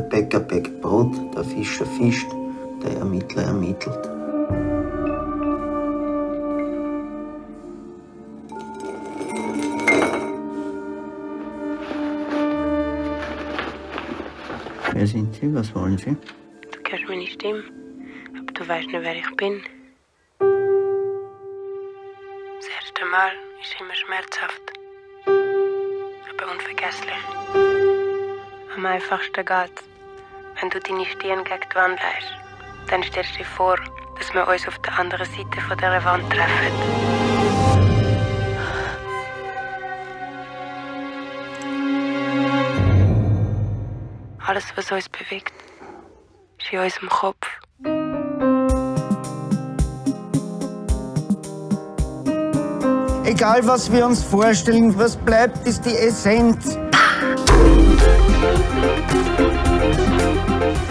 Der Bäcker bäckt Brot, der Fischer fischt, der Ermittler ermittelt. Wer sind Sie? Was wollen Sie? Du kannst mir nicht stimmen, aber du weißt nicht, wer ich bin. Das erste Mal ist immer schmerzhaft, aber unvergesslich. Am einfachsten geht's. Wenn du deine Stirn gegen die Wand leist, dann stellst du dir vor, dass wir uns auf der anderen Seite von dieser Wand treffen. Alles, was uns bewegt, ist in unserem Kopf. Egal, was wir uns vorstellen, was bleibt, ist die Essenz.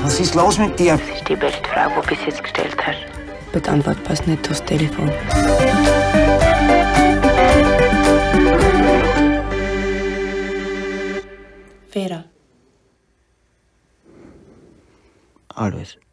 Was ist los mit dir? Das ist die beste Frage, die du bis jetzt gestellt hast. Aber die Antwort passt nicht aufs Telefon. Vera. Alles.